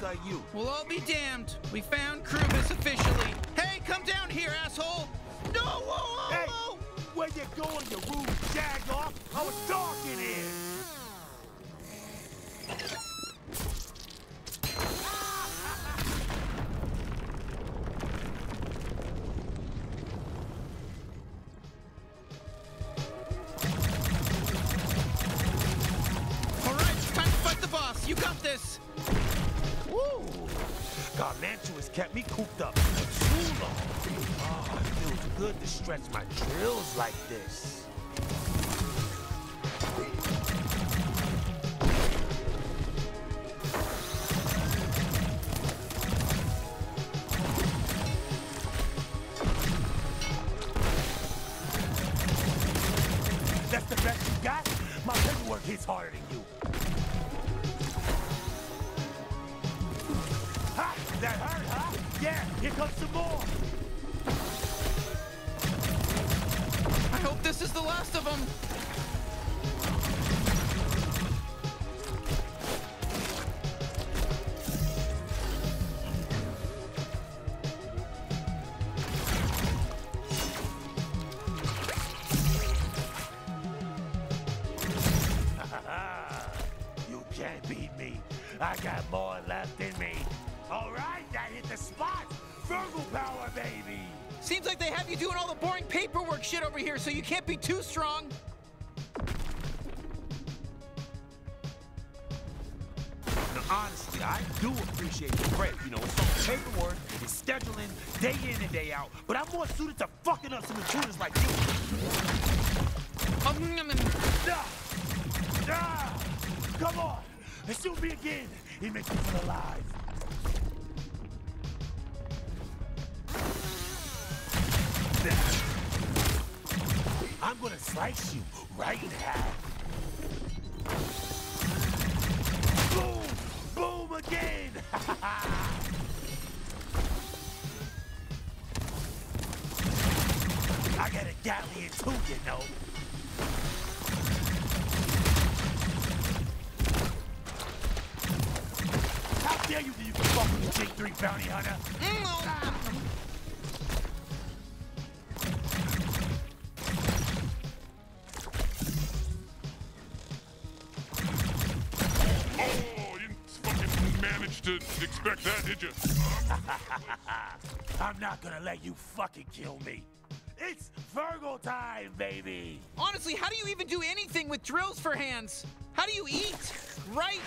got you. We'll all be damned. We found Krubis officially. Hey, come down here, asshole! No! Whoa, whoa, hey, whoa! Where you going, you rude jagoff? I was talking here! Garmantuous kept me cooped up for too long. Oh, it feels good to stretch my drills like this. That's the best you got? My paperwork hits harder than you. That hurt, huh? Yeah, here comes some more. I hope this is the last of them. You can't beat me. I got more left in me. All right, that hit the spot. Virgo power, baby. Seems like they have you doing all the boring paperwork shit over here, so you can't be too strong. Now, honestly, I do appreciate the break. You know, it's all paperwork and scheduling day in and day out. But I'm more suited to fucking up some intruders like you. Come on, and shoot me again. It makes me feel alive. I'm gonna slice you right in half. Boom! Boom again! I got a Gatling too, you know. How dare you be fucking G3 bounty hunter? Expect that, did you? I'm not gonna let you fucking kill me. It's Virgo time, baby. Honestly, how do you even do anything with drills for hands? How do you eat? Right?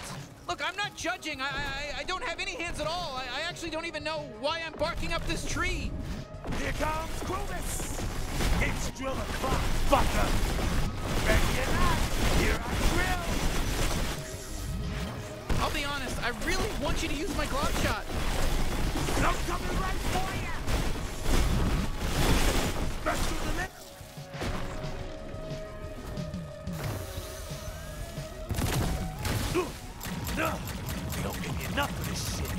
Look, I'm not judging. I don't have any hands at all. I actually don't even know why I'm barking up this tree. Here comes Krubis. It's drill o'clock, fucker. Ready or not, here I drill. I'll be honest, I really want you to use my glove shot. I'm coming right for you! Back to the lip! You don't give me enough of this shit.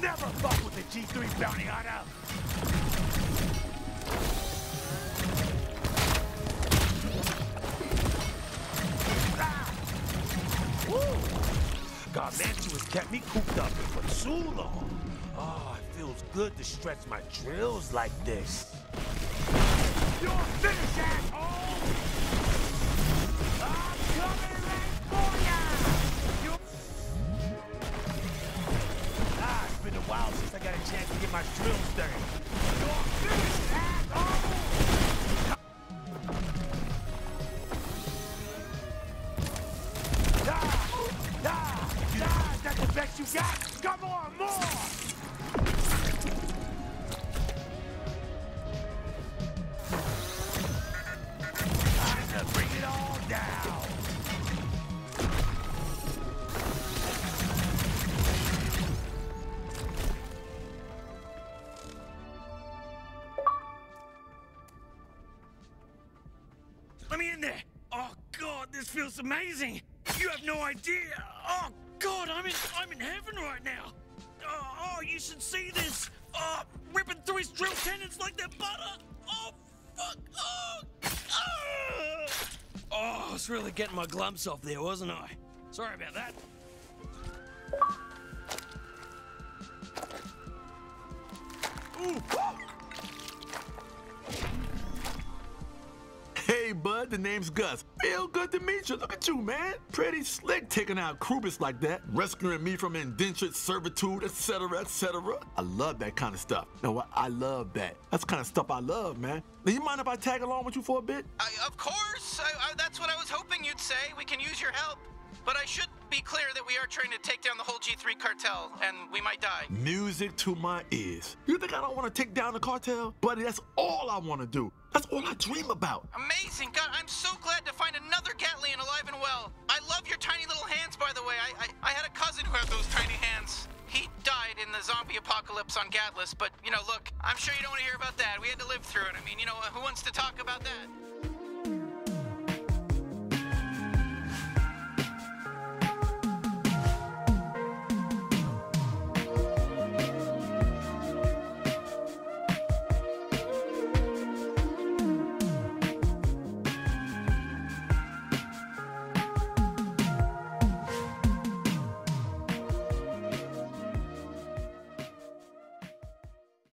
Never fuck with the G3 bounty hunter! Garmantuous kept me cooped up for too long. Oh, it feels good to stretch my drills like this. You're finished, asshole! I'm coming right for ya! It's been a while since I got a chance to get my drills dirty. You're finished, asshole! You got it. Come on, more! Time to bring it all down! Let me in there! Oh God, this feels amazing! You have no idea! Oh God, I'm in heaven right now. Oh, you should see this. Ripping through his drill tendons like they're butter. Oh, fuck! Oh! Oh! Oh, I was really getting my glumps off there, wasn't I? Sorry about that. Ooh. Hey, bud, the name's Gus. Feel good to meet you. Look at you, man. Pretty slick taking out Krubis like that, rescuing me from indentured servitude, etc., etc. I love that kind of stuff. You know what? I love that. That's the kind of stuff I love, man. Do you mind if I tag along with you for a bit? Of course. That's what I was hoping you'd say. We can use your help. But I should be clear that we are trying to take down the whole G3 cartel, and we might die. Music to my ears. You think I don't want to take down the cartel? Buddy, that's all I want to do. That's all I dream about. Amazing. God, I'm so glad to find another Gatling alive and well. I love your tiny little hands, by the way. I had a cousin who had those tiny hands. He died in the zombie apocalypse on Gatlas, but, you know, look, I'm sure you don't want to hear about that. We had to live through it. I mean, you know, who wants to talk about that?